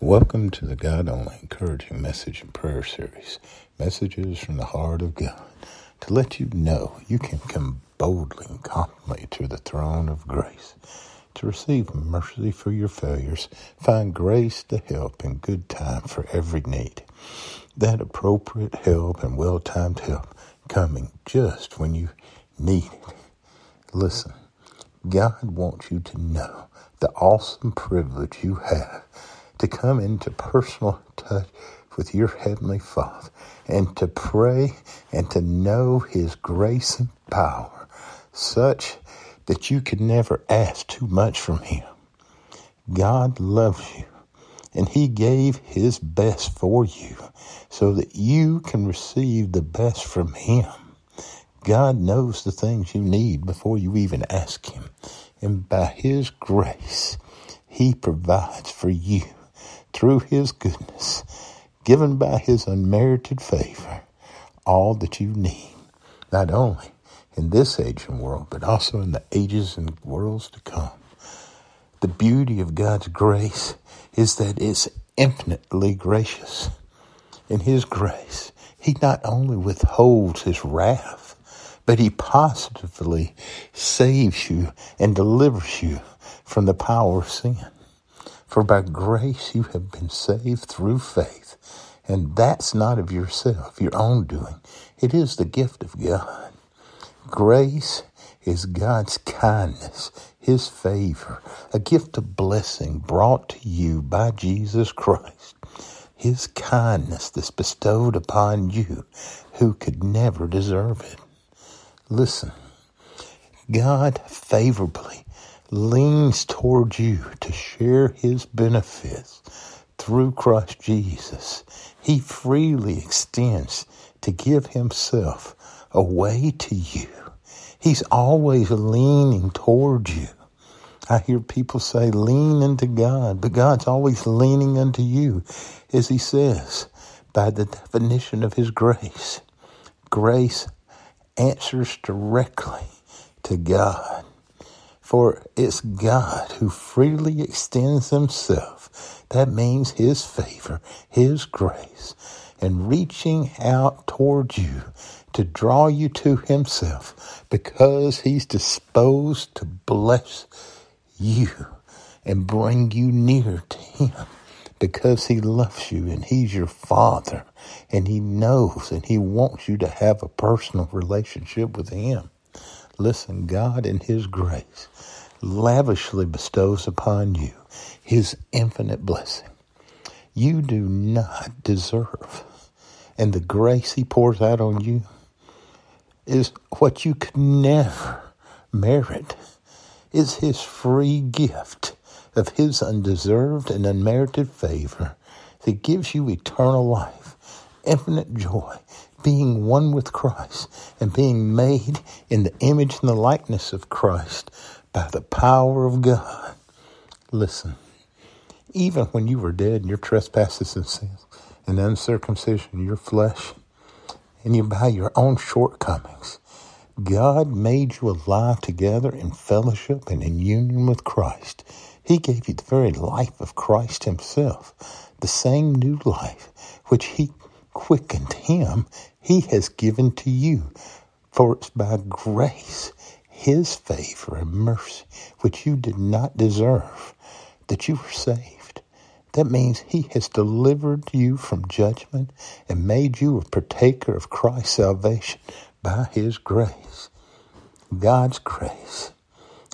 Welcome to the God Only Encouraging Message and Prayer Series, messages from the heart of God, to let you know you can come boldly and confidently to the throne of grace, to receive mercy for your failures, find grace to help in good time for every need. That appropriate help and well-timed help coming just when you need it. Listen, God wants you to know the awesome privilege you have to come into personal touch with your Heavenly Father and to pray and to know His grace and power such that you could never ask too much from Him. God loves you, and He gave His best for you so that you can receive the best from Him. God knows the things you need before you even ask Him, and by His grace, He provides for you through His goodness, given by His unmerited favor, all that you need, not only in this age and world, but also in the ages and worlds to come. The beauty of God's grace is that it's infinitely gracious. In His grace, He not only withholds His wrath, but He positively saves you and delivers you from the power of sin. For by grace you have been saved through faith, and that's not of yourself, your own doing. It is the gift of God. Grace is God's kindness, His favor, a gift of blessing brought to you by Jesus Christ. His kindness that's bestowed upon you who could never deserve it. Listen, God favorably leans toward you to share His benefits through Christ Jesus. He freely extends to give Himself away to you. He's always leaning toward you. I hear people say, lean unto God, but God's always leaning unto you, as He says, by the definition of His grace. Grace answers directly to God. For it's God who freely extends Himself. That means His favor, His grace, and reaching out toward you to draw you to Himself because He's disposed to bless you and bring you near to Him because He loves you and He's your Father. And He knows and He wants you to have a personal relationship with Him. Listen, God in His grace lavishly bestows upon you His infinite blessing. You do not deserve. And the grace He pours out on you is what you could never merit. It's His free gift of His undeserved and unmerited favor that gives you eternal life, infinite joy, being one with Christ, and being made in the image and the likeness of Christ by the power of God. Listen, even when you were dead in your trespasses and sins, and uncircumcision of your flesh, and you by your own shortcomings, God made you alive together in fellowship and in union with Christ. He gave you the very life of Christ Himself, the same new life which He quickened Him, He has given to you. For it's by grace, His favor and mercy, which you did not deserve, that you were saved. That means He has delivered you from judgment and made you a partaker of Christ's salvation by His grace. God's grace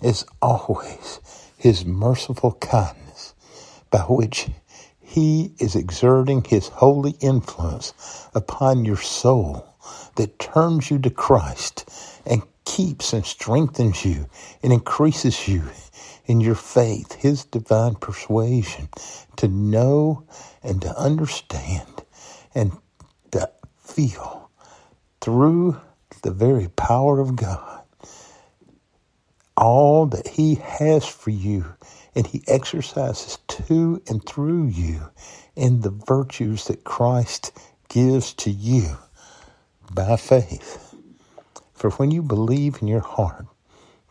is always His merciful kindness, by which He is exerting His holy influence upon your soul that turns you to Christ and keeps and strengthens you and increases you in your faith, His divine persuasion to know and to understand and to feel through the very power of God all that He has for you. And He exercises to and through you in the virtues that Christ gives to you by faith. For when you believe in your heart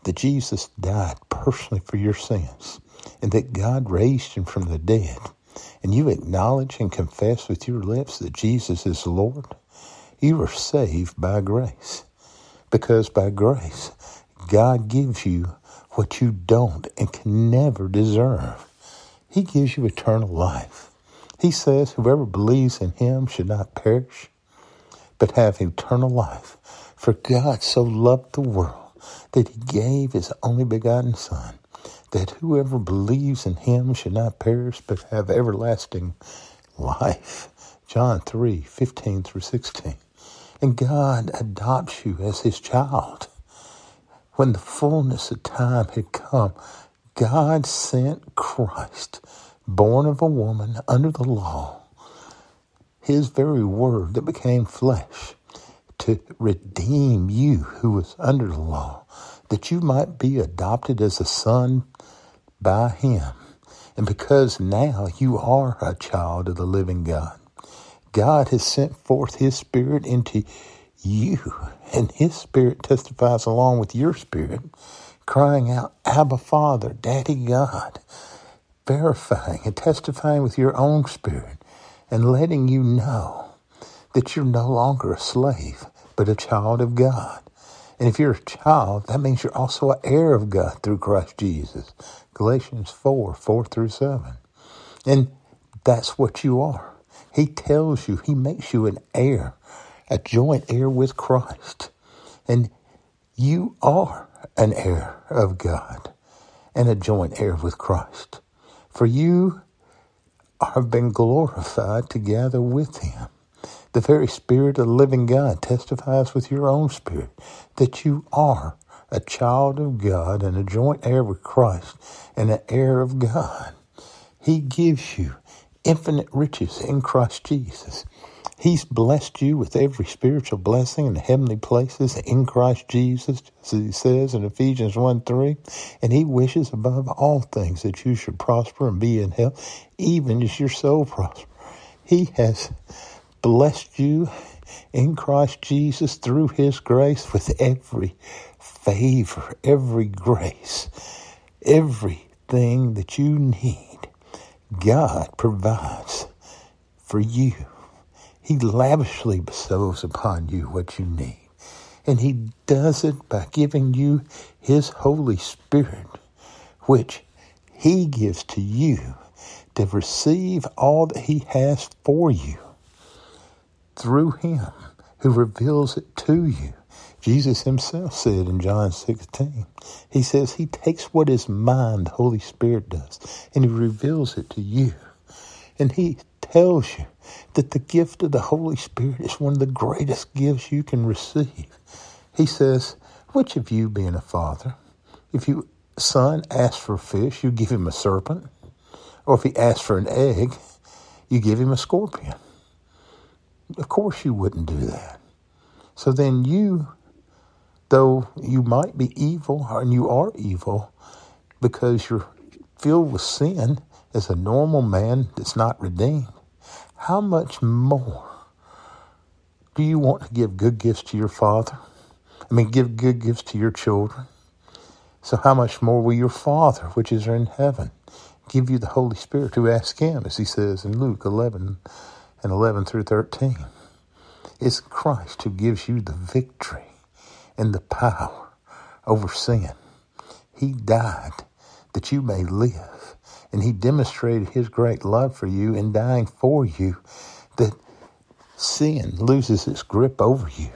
that Jesus died personally for your sins and that God raised Him from the dead and you acknowledge and confess with your lips that Jesus is Lord, you are saved by grace. Because by grace, God gives you what you don't and can never deserve. He gives you eternal life. He says, whoever believes in him should not perish, but have eternal life. For God so loved the world that he gave his only begotten Son, that whoever believes in him should not perish, but have everlasting life. John 3:15 through 16. And God adopts you as his child. When the fullness of time had come, God sent Christ, born of a woman under the law, his very word that became flesh, to redeem you who was under the law, that you might be adopted as a son by him. And because now you are a child of the living God, God has sent forth his Spirit into you, and his Spirit testifies along with your spirit, crying out, Abba, Father, Daddy, God, verifying and testifying with your own spirit, and letting you know that you're no longer a slave, but a child of God. And if you're a child, that means you're also an heir of God through Christ Jesus. Galatians 4:4 through 7. And that's what you are. He tells you, he makes you an heir, a joint heir with Christ. And you are an heir of God and a joint heir with Christ. For you have been glorified together with him. The very Spirit of the living God testifies with your own spirit that you are a child of God and a joint heir with Christ and an heir of God. He gives you infinite riches in Christ Jesus. He's blessed you with every spiritual blessing in the heavenly places in Christ Jesus, as he says in Ephesians 1:3. And he wishes above all things that you should prosper and be in health, even as your soul prospers. He has blessed you in Christ Jesus through his grace with every favor, every grace, everything that you need. God provides for you. He lavishly bestows upon you what you need. And he does it by giving you his Holy Spirit, which he gives to you to receive all that he has for you through him who reveals it to you. Jesus himself said in John 16, he says he takes what is mine, the Holy Spirit does, and he reveals it to you. And he tells you that the gift of the Holy Spirit is one of the greatest gifts you can receive. He says, which of you being a father, if your son asks for a fish, you give him a serpent? Or if he asks for an egg, you give him a scorpion? Of course you wouldn't do that. So then you, though you might be evil, and you are evil because you're filled with sin as a normal man that's not redeemed, how much more do you want to give good gifts to your father? Give good gifts to your children. So how much more will your Father, which is in heaven, give you the Holy Spirit to ask him, as he says in Luke 11:11 through 13. It's Christ who gives you the victory and the power over sin. He died that you may live. And he demonstrated his great love for you in dying for you, that sin loses its grip over you.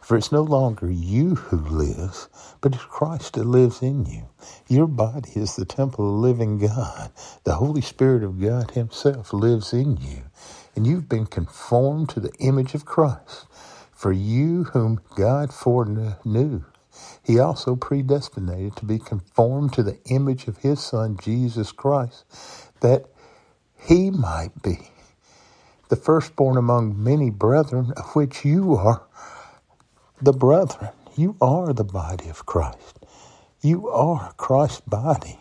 For it's no longer you who lives, but it's Christ that lives in you. Your body is the temple of the living God. The Holy Spirit of God himself lives in you. And you've been conformed to the image of Christ. For you whom God foreknew, he also predestinated to be conformed to the image of his Son, Jesus Christ, that he might be the firstborn among many brethren, of which you are the brethren. You are the body of Christ. You are Christ's body.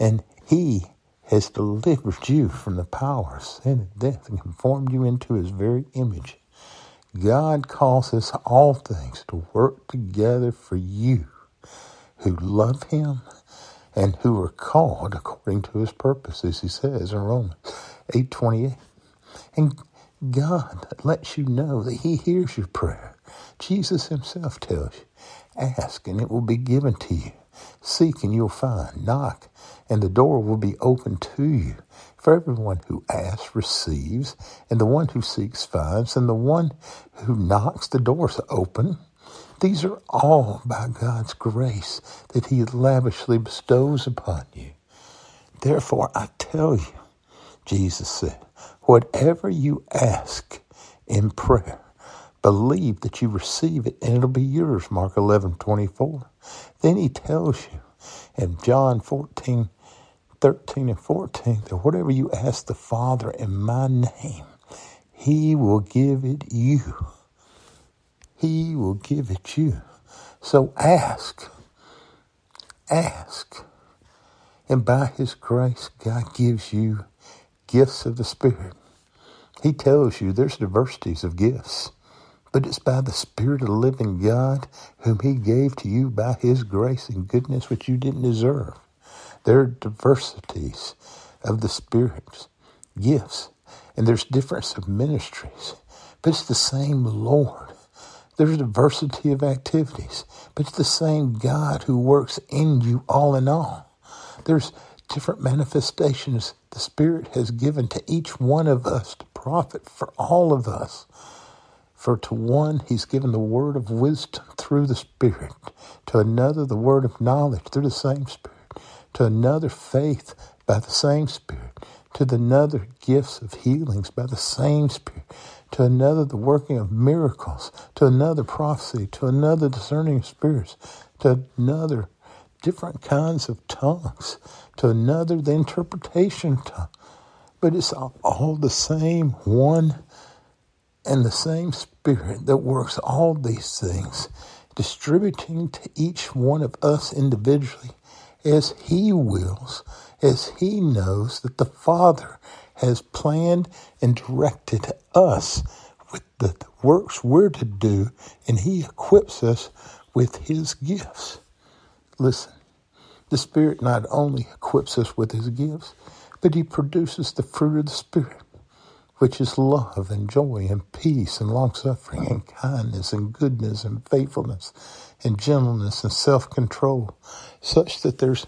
And he has delivered you from the power of sin and death and conformed you into his very image. God causes all things to work together for you who love him and who are called according to his purpose, as he says in Romans 8:28. And God lets you know that he hears your prayer. Jesus himself tells you, ask and it will be given to you. Seek and you'll find. Knock and the door will be open to you. For everyone who asks receives, and the one who seeks finds, and the one who knocks, the door's open. These are all by God's grace that he lavishly bestows upon you. Therefore, I tell you, Jesus said, whatever you ask in prayer, believe that you receive it and it'll be yours, Mark 11:24. Then he tells you in John 14:13 and 14, that whatever you ask the Father in my name, he will give it you. He will give it you. So ask. Ask. And by his grace, God gives you gifts of the Spirit. He tells you there's diversities of gifts, but it's by the Spirit of the living God whom he gave to you by his grace and goodness, which you didn't deserve. There are diversities of the Spirit's gifts, and there's difference of ministries, but it's the same Lord. There's diversity of activities, but it's the same God who works in you all in all. There's different manifestations the Spirit has given to each one of us to profit for all of us. For to one, he's given the word of wisdom through the Spirit. To another, the word of knowledge through the same Spirit. To another, faith by the same Spirit. To another, gifts of healings by the same Spirit. To another, the working of miracles. To another, prophecy. To another, discerning of spirits. To another, different kinds of tongues. To another, the interpretation of tongues. But it's all the same one and the same Spirit that works all these things, distributing to each one of us individually as he wills, as he knows that the Father has planned and directed us with the works we're to do, and he equips us with his gifts. Listen, the Spirit not only equips us with his gifts, but he produces the fruit of the Spirit, which is love and joy and peace and long-suffering and kindness and goodness and faithfulness and gentleness and self-control, such that there's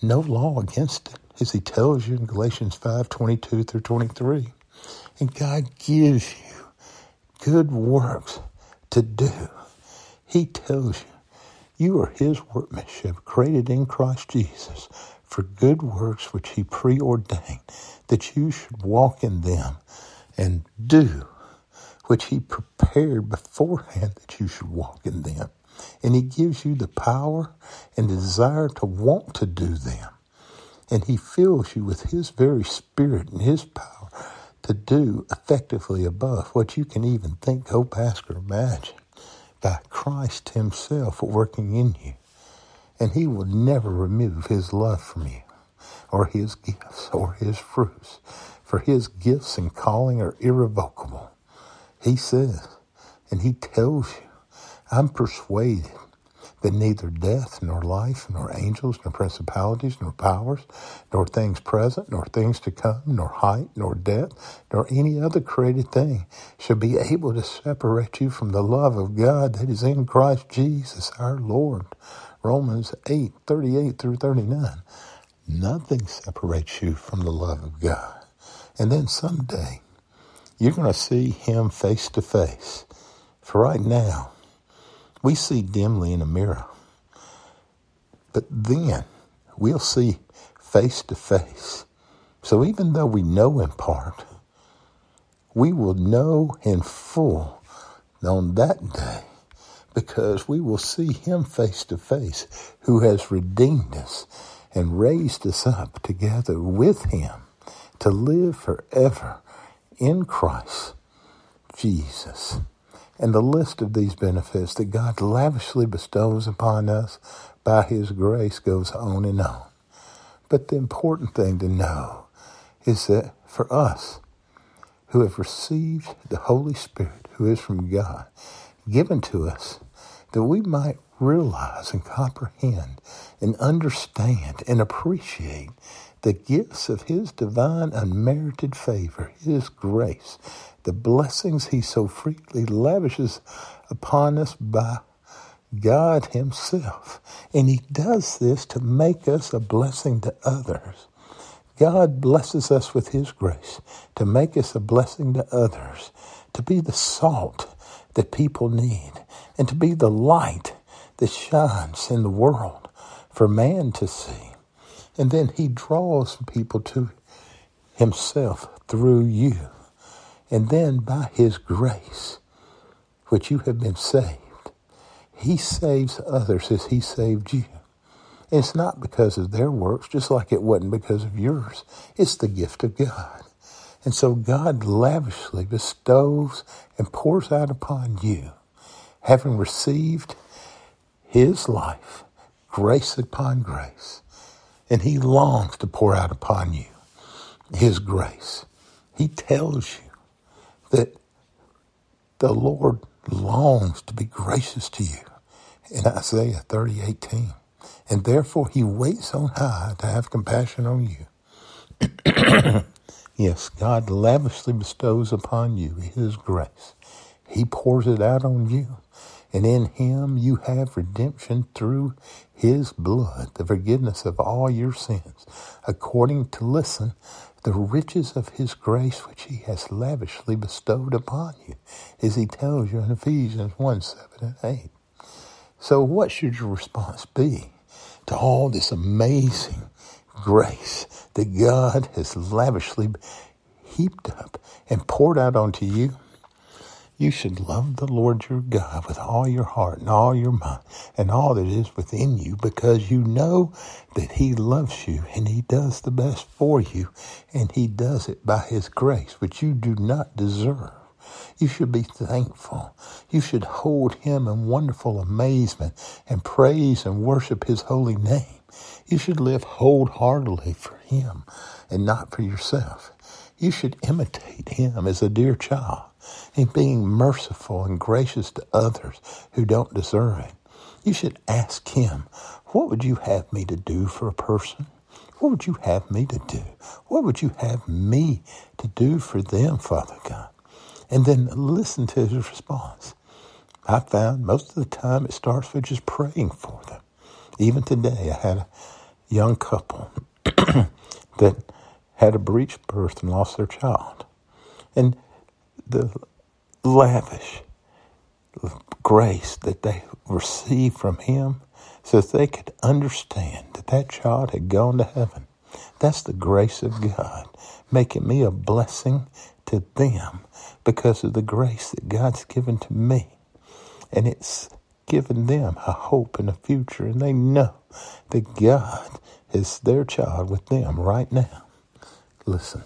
no law against it, as he tells you in Galatians 5:22-23. And God gives you good works to do. He tells you, you are his workmanship, created in Christ Jesus, for good works which he preordained, that you should walk in them and do, which he prepared beforehand that you should walk in them. And he gives you the power and the desire to want to do them. And he fills you with his very Spirit and his power to do effectively above what you can even think, hope, ask, or imagine, by Christ himself working in you. And he will never remove his love from you, or his gifts, or his fruits. For his gifts and calling are irrevocable. He says, and he tells you, I'm persuaded that neither death, nor life, nor angels, nor principalities, nor powers, nor things present, nor things to come, nor height, nor depth, nor any other created thing shall be able to separate you from the love of God that is in Christ Jesus our Lord. Romans 8:38-39. Nothing separates you from the love of God. And then someday, you're going to see him face to face. For right now, we see dimly in a mirror. But then, we'll see face to face. So even though we know in part, we will know in full on that day, because we will see him face to face, who has redeemed us and raised us up together with him to live forever in Christ Jesus. And the list of these benefits that God lavishly bestows upon us by his grace goes on and on. But the important thing to know is that for us who have received the Holy Spirit, who is from God, given to us, that we might realize and comprehend and understand and appreciate the gifts of his divine unmerited favor, his grace, the blessings he so freely lavishes upon us by God himself. And he does this to make us a blessing to others. God blesses us with his grace to make us a blessing to others, to be the salt that people need, and to be the light that shines in the world for man to see. And then he draws people to himself through you. And then by his grace, which you have been saved, he saves others as he saved you. And it's not because of their works, just like it wasn't because of yours. It's the gift of God. And so God lavishly bestows and pours out upon you, having received his life, grace upon grace. And he longs to pour out upon you his grace. He tells you that the Lord longs to be gracious to you in Isaiah 30:18. And therefore he waits on high to have compassion on you. Yes, God lavishly bestows upon you his grace. He pours it out on you. And in him you have redemption through his blood, the forgiveness of all your sins, according to, listen, the riches of his grace which he has lavishly bestowed upon you, as he tells you in Ephesians 1:7 and 8. So what should your response be to all this amazing grace that God has lavishly heaped up and poured out onto you? You should love the Lord your God with all your heart and all your mind and all that is within you, because you know that he loves you and he does the best for you, and he does it by his grace, which you do not deserve. You should be thankful. You should hold him in wonderful amazement and praise and worship his holy name. You should live wholeheartedly for him and not for yourself. You should imitate him as a dear child, in being merciful and gracious to others who don't deserve it. You should ask him, what would you have me to do for a person? What would you have me to do? What would you have me to do for them, Father God? And then listen to his response. I found most of the time it starts with just praying for them. Even today, I had a young couple that had a breech birth and lost their child. And the lavish grace that they received from him so that they could understand that that child had gone to heaven. That's the grace of God, making me a blessing to them because of the grace that God's given to me. And it's given them a hope and a future, and they know that God is their child with them right now. Listen.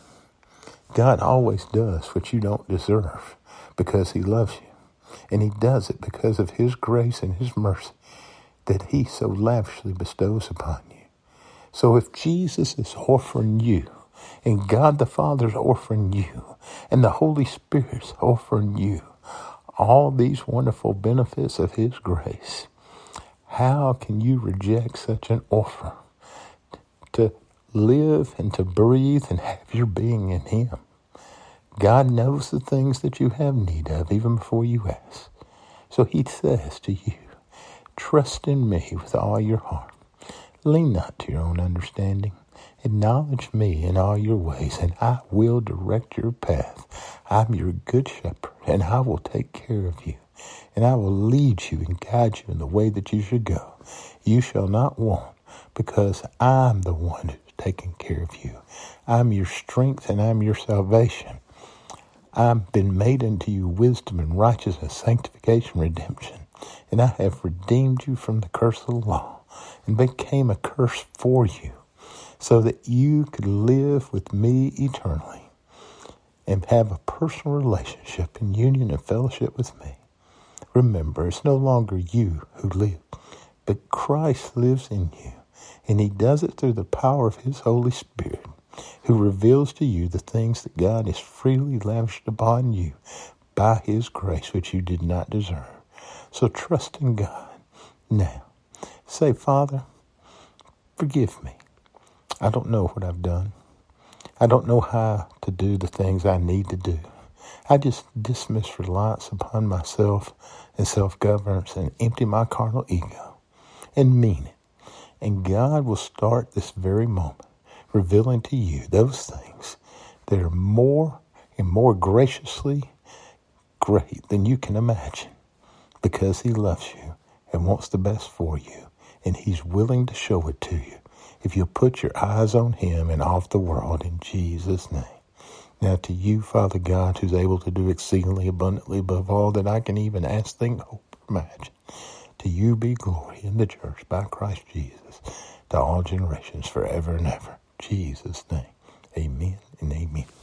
God always does what you don't deserve because he loves you. And he does it because of his grace and his mercy that he so lavishly bestows upon you. So if Jesus is offering you, and God the Father's offering you, and the Holy Spirit's offering you all these wonderful benefits of his grace, how can you reject such an offer to live and to breathe and have your being in him? God knows the things that you have need of even before you ask. So he says to you, trust in me with all your heart. Lean not to your own understanding. Acknowledge me in all your ways, and I will direct your path. I'm your good shepherd, and I will take care of you, and I will lead you and guide you in the way that you should go. You shall not want, because I'm the one who taking care of you. I'm your strength and I'm your salvation. I've been made unto you wisdom and righteousness, sanctification, redemption. And I have redeemed you from the curse of the law and became a curse for you so that you could live with me eternally and have a personal relationship and union and fellowship with me. Remember, it's no longer you who live, but Christ lives in you. And he does it through the power of his Holy Spirit, who reveals to you the things that God has freely lavished upon you by his grace, which you did not deserve. So trust in God now. Say, Father, forgive me. I don't know what I've done. I don't know how to do the things I need to do. I just dismiss reliance upon myself and self-governance and empty my carnal ego and mean it. And God will start this very moment revealing to you those things that are more and more graciously great than you can imagine, because He loves you and wants the best for you, and He's willing to show it to you if you'll put your eyes on Him and off the world, in Jesus' name. Now to you, Father God, who's able to do exceedingly abundantly above all that I can even ask, think, hope, or imagine, to you be glory in the church by Christ Jesus to all generations forever and ever. In Jesus' name, amen and amen.